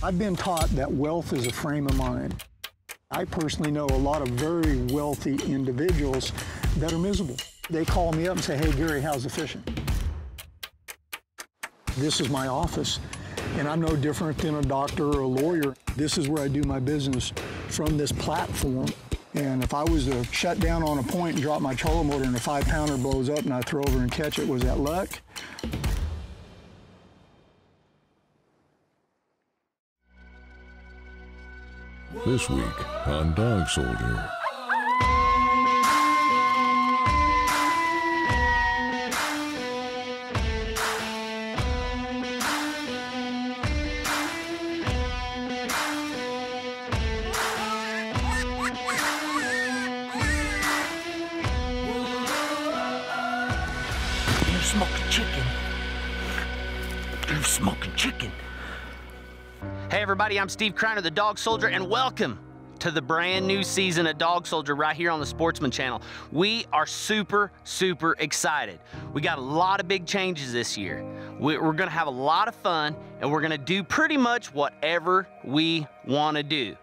I've been taught that wealth is a frame of mind. I personally know a lot of very wealthy individuals that are miserable. They call me up and say, hey, Gary, how's the fishing? This is my office, and I'm no different than a doctor or a lawyer. This is where I do my business from this platform. And if I was to shut down on a point and drop my trolling motor and a 5-pounder blows up and I throw over and catch it, was that luck? This week on Dog Soldier. You're smoking chicken. Hey everybody, I'm Steve Criner, the Dog Soldier, and welcome to the brand new season of Dog Soldier right here on the Sportsman Channel. We are super excited. We got a lot of big changes this year. We're gonna have a lot of fun, and we're gonna do pretty much whatever we wanna do.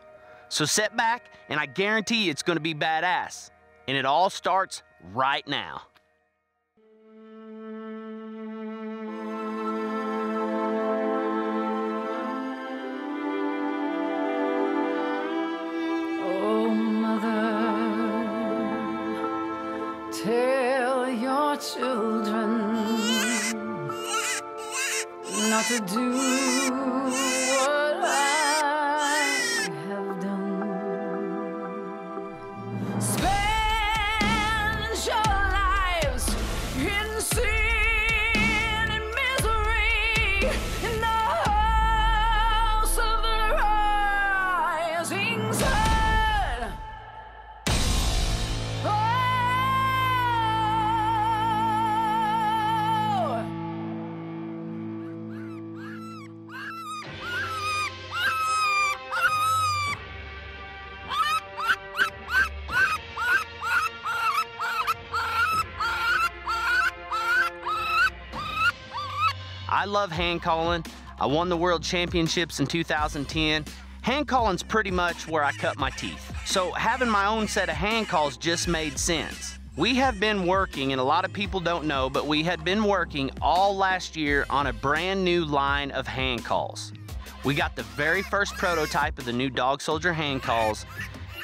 So sit back, and I guarantee you it's gonna be badass. And it all starts right now. Tell your children not to do what I have done. Spend your lives in sin and misery in the house of the rising sun. I love hand calling. I won the world championships in 2010. Hand calling's pretty much where I cut my teeth. So having my own set of hand calls just made sense. We have been working, and a lot of people don't know, but we had been working all last year on a brand new line of hand calls. We got the very first prototype of the new Dog Soldier hand calls,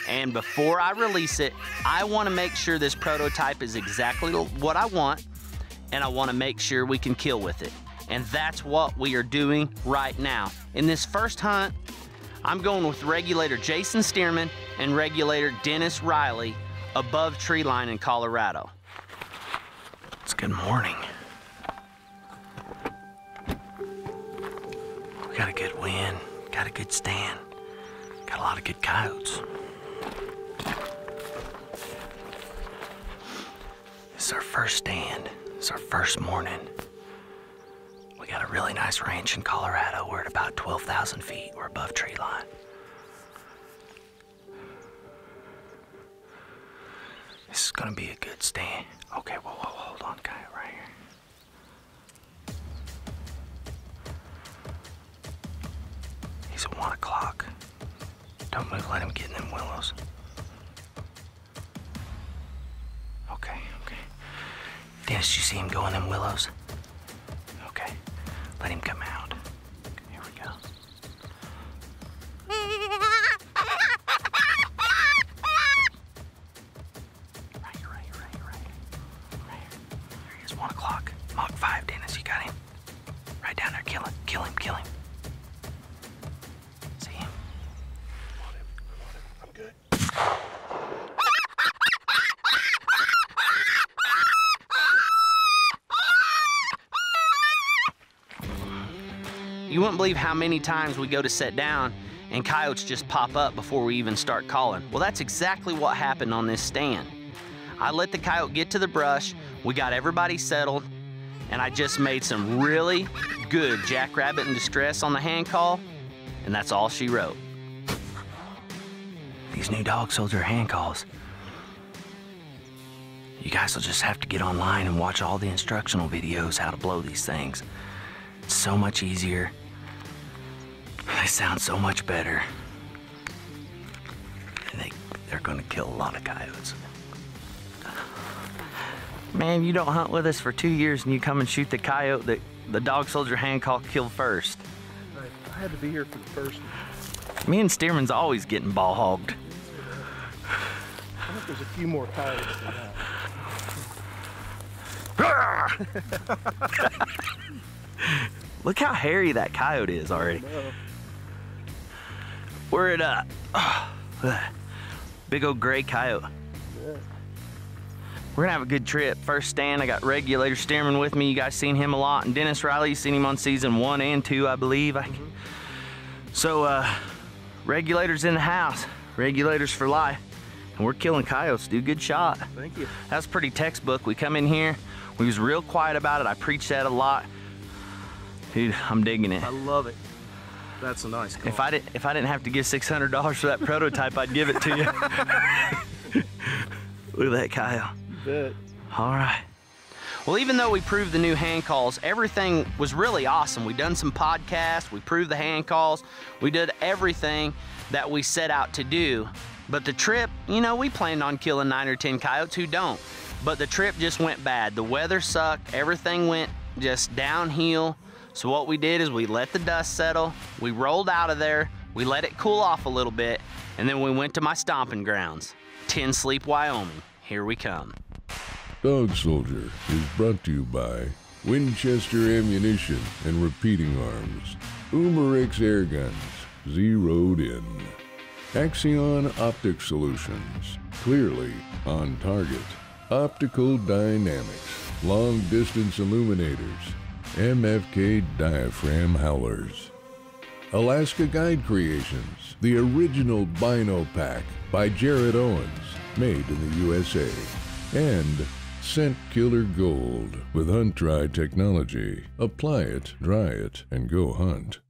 and before I release it, I wanna make sure this prototype is exactly what I want, and I wanna make sure we can kill with it. And that's what we are doing right now. In this first hunt, I'm going with regulator Jason Stearman and regulator Dennis Riley above tree line in Colorado. It's good morning. We got a good wind, got a good stand, got a lot of good coyotes. This is our first stand, it's our first morning. We got a really nice range in Colorado. We're at about 12,000 feet. We're above tree line. This is gonna be a good stand. Okay, whoa, hold on, coyote right here. He's at 1 o'clock. Don't move, let him get in them willows. Okay. Dennis, you see him go in them willows? Let him come out. Here we go. Right here. There he is, 1 o'clock. Mach 5, Dennis, you got him. Right down there, kill him. See him? I'm good. You wouldn't believe how many times we go to set down and coyotes just pop up before we even start calling. Well, that's exactly what happened on this stand. I let the coyote get to the brush, we got everybody settled, and I just made some really good jackrabbit in distress on the hand call, and that's all she wrote. These new Dog Soldier hand calls, you guys will just have to get online and watch all the instructional videos how to blow these things. It's so much easier. They sound so much better. I think they're gonna kill a lot of coyotes. Man, you don't hunt with us for 2 years and you come and shoot the coyote that the Dog Soldier Hancock killed first. I had to be here for the first one. Me and Stearman's always getting ball hogged. I think there's a few more coyotes than that. Look how hairy that coyote is already. We're at a big old gray coyote. Yeah. We're gonna have a good trip. First stand, I got Regulator Stearman with me. You guys seen him a lot. And Dennis Riley, you seen him on season 1 and 2, I believe. So Regulator's in the house. Regulators for life. And we're killing coyotes, dude. Good shot. Thank you. That's pretty textbook. We come in here. We was real quiet about it. I preach that a lot. Dude, I'm digging it. I love it. That's a nice call. If I didn't have to give $600 for that prototype, I'd give it to you. Look at that coyote. You bet. All right. Well, even though we proved the new hand calls, everything was really awesome. We done some podcasts. We proved the hand calls. We did everything that we set out to do. But the trip, you know, we planned on killing 9 or 10 coyotes. Who don't? But the trip just went bad. The weather sucked. Everything went just downhill. So what we did is we let the dust settle. We rolled out of there. We let it cool off a little bit. And then we went to my stomping grounds, Ten Sleep, Wyoming. Here we come. Dog Soldier is brought to you by Winchester Ammunition and Repeating Arms, Umarex Air Guns, Zeroed In, Axion Optic Solutions, Clearly On Target, Optical Dynamics, Long Distance Illuminators, MFK Diaphragm Howlers, Alaska Guide Creations, the original Bino Pack by Jared Owens, made in the USA, and Scent Killer Gold with Hunt Dry Technology. Apply it, dry it, and go hunt.